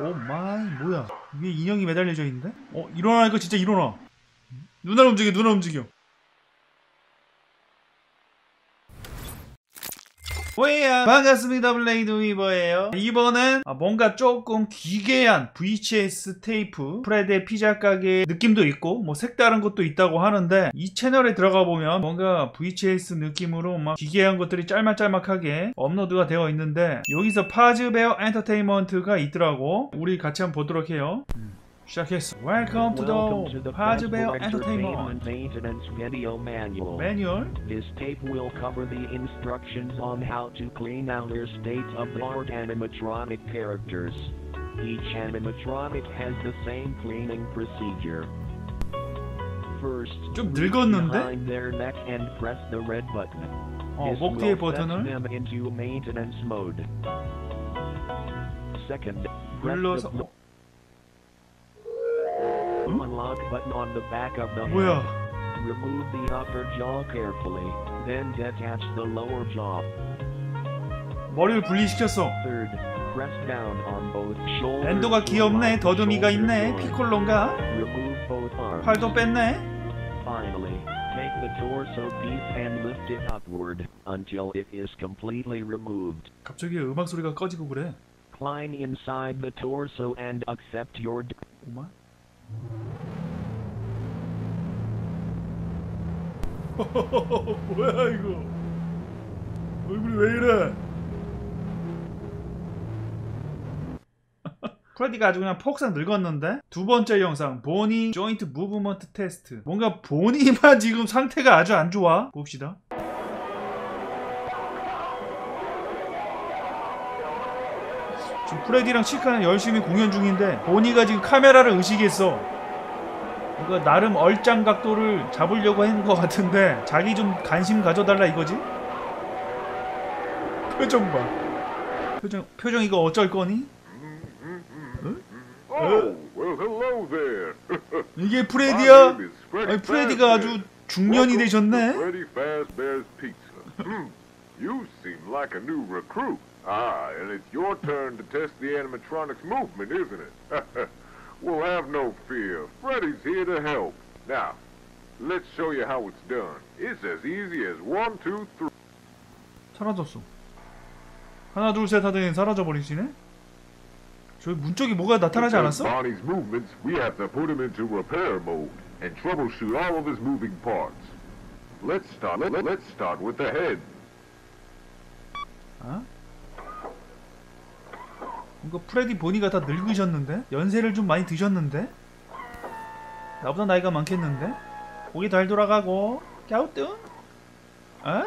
오 마이. 뭐야 위에 인형이 매달려져 있는데? 어 일어나. 이거 진짜 일어나. 눈알 움직여. 눈알 움직여. 오예야 반갑습니다. 블레이드 위버예요. 이번엔 뭔가 조금 기괴한 VHS 테이프 프레드 피자 가게 느낌도 있고 뭐 색다른 것도 있다고 하는데, 이 채널에 들어가 보면 뭔가 VHS 느낌으로 막 기괴한 것들이 짤막짤막하게 업로드가 되어 있는데, 여기서 파즈베어 엔터테인먼트가 있더라고. 우리 같이 한번 보도록 해요. 시작했어. Welcome to the Fazbear Entertainment Maintenance Video Manual. This tape will cover the instructions on how to clean out your state-of-the-art animatronic characters. Each animatronic has the same cleaning procedure. First, reach behind their neck and press the red button. This will set them into maintenance mode. Second, press the unlock button on the back of the head. Remove the upper jaw carefully, then detach the lower jaw. 머리를 분리시켰어. Third, press down on both shoulders. 랜도가 귀엽네. 더듬이가 있네. 피콜론가. Remove both arms. 팔도 뺐네. Finally, take the torso piece and lift it upward until it is completely removed. 갑자기 음악 소리가 꺼지고 그래. Climb inside the torso and accept your. 엄마? 뭐야 이거 얼굴이 왜 이래. 프레디가 아주 그냥 폭삭 늙었는데. 두 번째 영상 보니 조인트 무브먼트 테스트. 뭔가 보니만 지금 상태가 아주 안 좋아. 봅시다. 지금 프레디랑 치카는 열심히 공연 중인데 보니가 지금 카메라를 의식했어. 이거 나름 얼짱 각도를 잡으려고 한 것 같은데 자기 좀 관심 가져달라 이거지? 표정 봐. 표정 이거 어쩔 거니? 응? 이게 프레디야? 아니 프레디가 아주 중년이 되셨네? We'll have no fear. Freddy's here to help. Now, let's show you how it's done. It's as easy as 1, 2, 3. 사라졌어. 하나, 둘, 셋 하더니 사라져 버리시네. 저기 문 쪽에 뭐가 나타나지 않았어? Bonnie's movements. We have to put him into repair mode and troubleshoot all of his moving parts. Let's start with the head. 아? 뭔가 프레디 보니가 다 늙으셨는데? 연세를 좀 많이 드셨는데? 나보다 나이가 많겠는데? 고기 잘 돌아가고 갸우뚱? 어?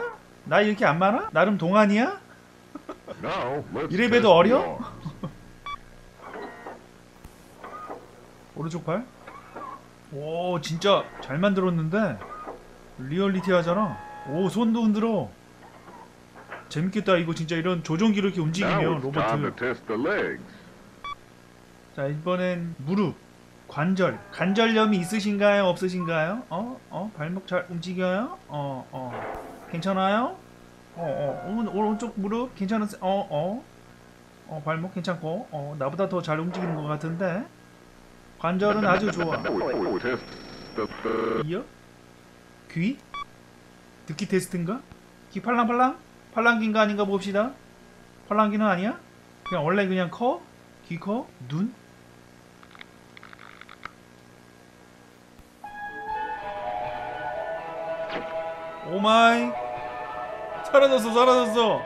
나 이렇게 안 많아? 나름 동안이야? 이래봬도 어려? 오른쪽 팔? 오 진짜 잘 만들었는데? 리얼리티 하잖아? 오 손도 흔들어. 재밌겠다 이거 진짜. 이런 조종기로 이렇게 움직이면 로봇을. 자 이번엔 무릎, 관절. 관절염이 있으신가요? 없으신가요? 발목 잘 움직여요? 괜찮아요? 오른쪽 무릎 괜찮으세요? 발목 괜찮고. 나보다 더 잘 움직이는 것 같은데. 관절은 아주 좋아. 이어? 귀? 듣기 테스트인가? 귀 팔랑팔랑? 팔랑귀인가 아닌가 봅시다. 팔랑귀는 아니야? 그냥 원래 그냥 커? 귀 커? 눈? 오마이. 사라졌어 사라졌어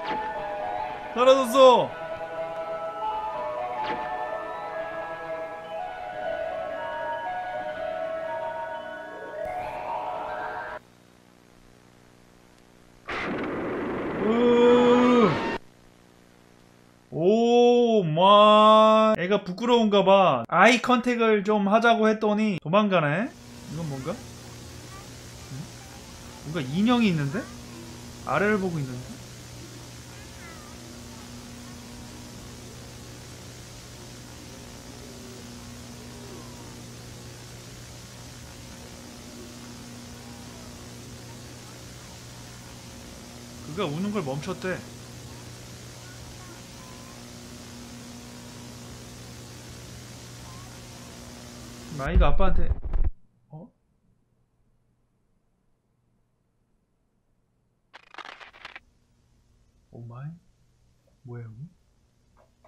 사라졌어. 애가 부끄러운가봐. 아이 컨택을 좀 하자고 했더니 도망가네. 이건 뭔가? 뭔가 인형이 있는데? 아래를 보고 있는데? 그가 우는 걸 멈췄대. 라이가 아빠한테 어? 오마이 뭐야 여기?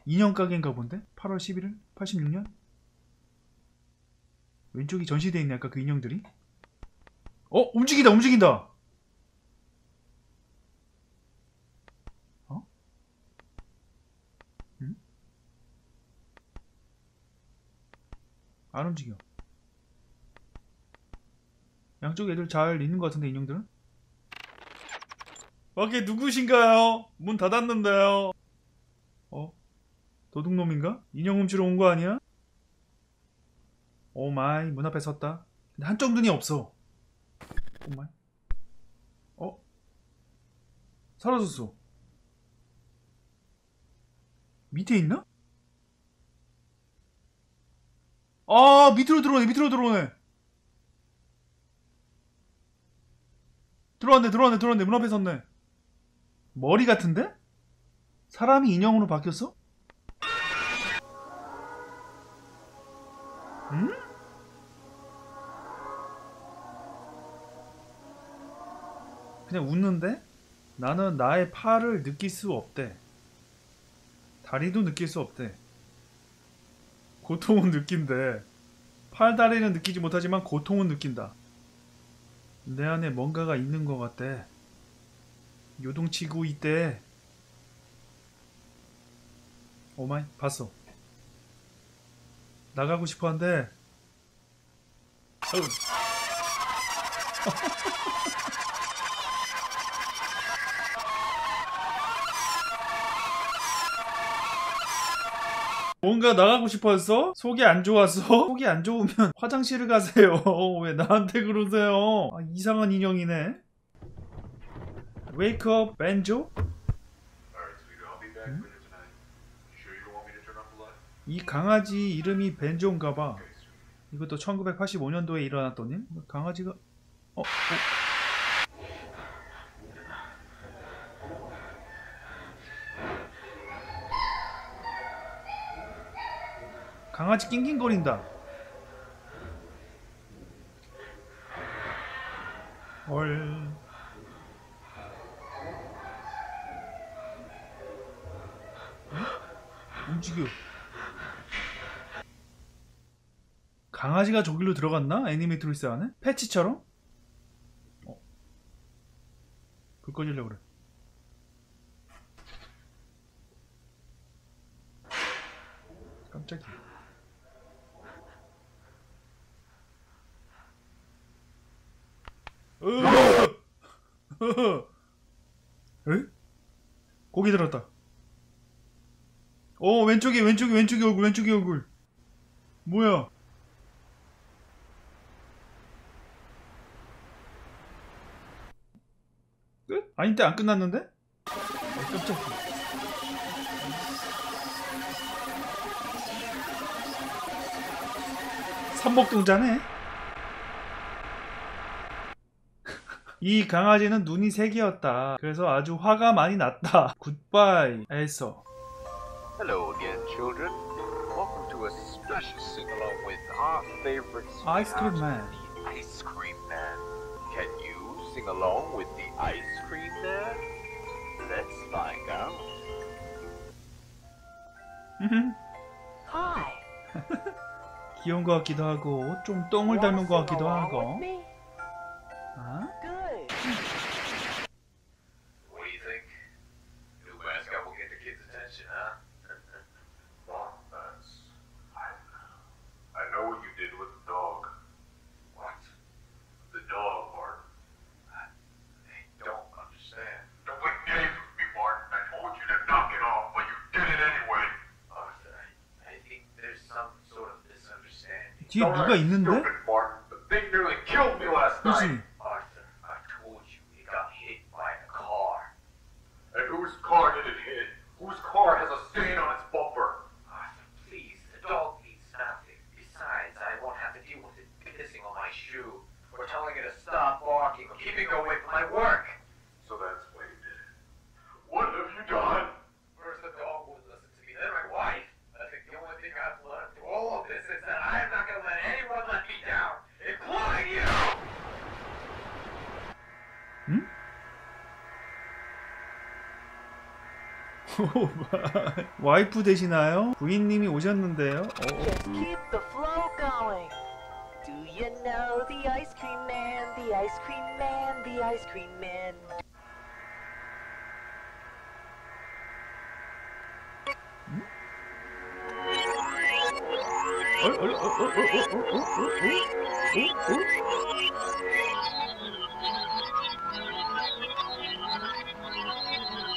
인형 가게인가 본데? 8월 11일? 86년? 왼쪽이 전시되어 있네 아까 그 인형들이? 어? 움직인다 움직인다! 어? 응? 안 움직여. 양쪽 애들 잘 있는 것 같은데 인형들은? 밖에 누구신가요? 문 닫았는데요? 어? 도둑놈인가? 인형 훔치러 온 거 아니야? 오마이 문 앞에 섰다. 근데 한쪽 눈이 없어. 오마이 어? 사라졌어. 밑에 있나? 아 밑으로 들어오네 밑으로 들어오네. 들어왔네 들어왔네 들어왔네. 문 앞에 섰네. 머리 같은데? 사람이 인형으로 바뀌었어? 응? 그냥 웃는데? 나는 나의 팔을 느낄 수 없대. 다리도 느낄 수 없대. 고통은 느낀대. 팔다리는 느끼지 못하지만 고통은 느낀다. 내 안에 뭔가가 있는 것 같대. 요동치고 있대. 오마이 봤어. 나가고 싶어 한데. 뭔가 나가고 싶어서? 속이 안 좋아서? 속이 안 좋으면 화장실을 가세요. 왜 나한테 그러세요? 아, 이상한 인형이네. Wake up, Benjo. 응? 이 강아지 이름이 벤조인가봐. 이것도 1985년도에 일어났던 일? 강아지가... 어? 어? 강아지 낑낑거린다. 얼... 움직여. 강아지가 저길로 들어갔나? 애니메이트로이스 안에? 패치처럼? 어. 불 꺼지려고 그래. 깜짝이야. 에? 고기 들었다. 어, 왼쪽에, 왼쪽에, 왼쪽에 얼굴, 왼쪽에 얼굴. 뭐야? 아닌데 안 끝났는데? 어, 깜짝이야. 삼목동자네. 이 강아지는 눈이 3개였다. 그래서 아주 화가 많이 났다. 굿바이 에서. Hello again, children. Welcome to a special sing-along with our favorite Ice Cream Man. Ice Cream Man. Can you sing along with the Ice Cream? Let's find out. Hi. 귀여운 것 같기도 하고 좀 똥을 닮은 것 같기도 하고. 아? What do you think? New mascot will get the kids' attention, huh? Well, I know what you did with the dog. What? The dog part. 뒤에 누가 있는데? 그치? 와이프 되시나요? 부인님이 오셨는데요. Just keep the flow going. Do you know the ice cream man? The ice cream man? The ice cream man?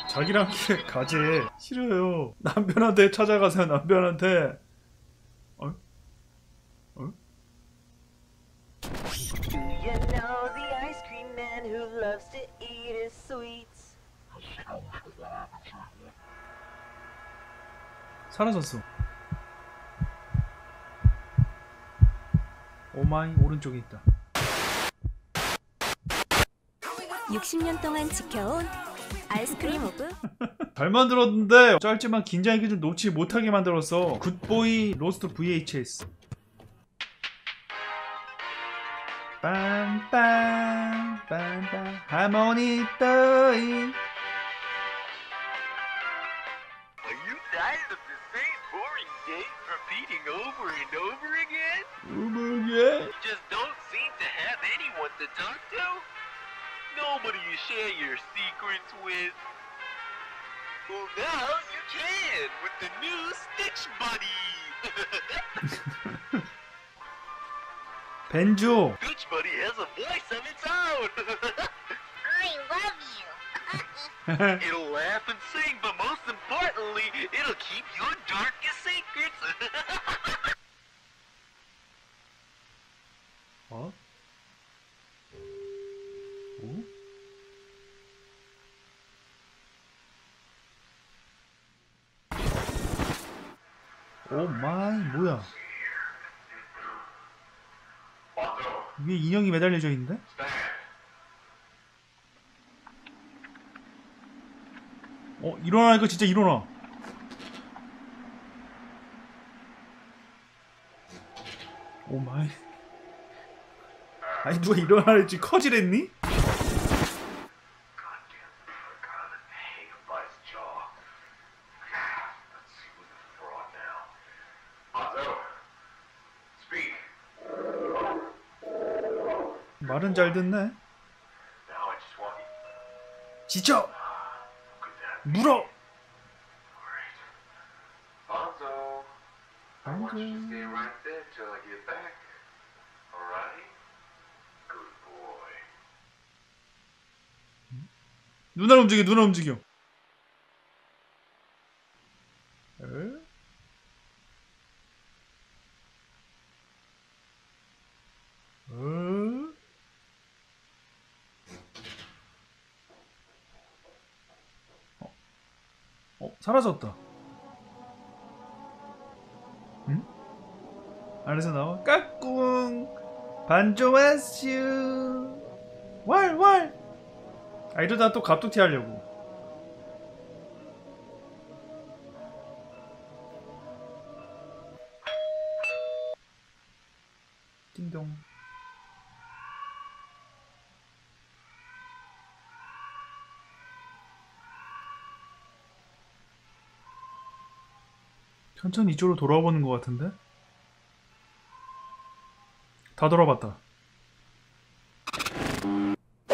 자기랑 길에 가지. 싫어요. 남편한테 찾아가세요. 남편한테. 어? 어? Do you know the ice cream man who loves to eat his sweets? 사라졌어. 오마이 오른쪽에 있다. 60년 동안 지켜온 아이스크림 오브. 잘 만들었는데 짧지만 긴장이 좀 놓지 못하게 만들었어. 굿보이 로스트 VHS. 빰빰 빰빰 하모니 떠이. Nobody you share your secrets with. Well, now you can with the new Stitch Buddy. Benjo. Stitch Buddy has a voice of its own. I love you. It'll laugh and sing, but most importantly, it'll keep your darkest secrets. Huh? 오 마이 뭐야? 위에 인형이 매달려져 있는데? 어 일어나 이거 진짜 일어나. 오 마이. 아니 누가 일어나랬지? 커지랬니? 말은 잘 듣네. 지쳐! 물어! 누나 움직여, 누나 움직여. 사라졌다. 응? 안에서 나와. 까꿍 반조아슈 왈왈. 아 이러다 또 갑툭튀 하려고. 띵동. 천천히 이쪽으로 돌아보는 것 같은데? 다 돌아봤다.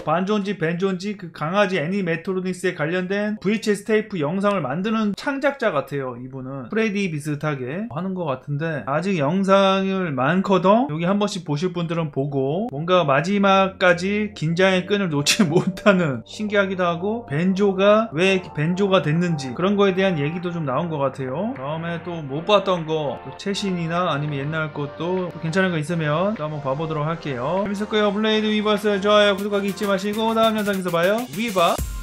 반조인지 벤조인지 그 강아지 애니메트로닉스에 관련된 VHS 테이프 영상을 만드는 창작자 같아요. 이분은 프레디 비슷하게 하는 것 같은데 아직 영상을 많거든? 여기 한 번씩 보실 분들은 보고 뭔가 마지막까지 긴장의 끈을 놓지 못하는 신기하기도 하고 벤조가 왜 벤조가 됐는지 그런 거에 대한 얘기도 좀 나온 것 같아요. 다음에 또 못 봤던 거 또 최신이나 아니면 옛날 것도 괜찮은 거 있으면 또 한번 봐보도록 할게요. 재밌을 거예요. 블레이드 위버스 좋아요 구독하기 잊지 마시고 다음 영상에서 봐요. 위바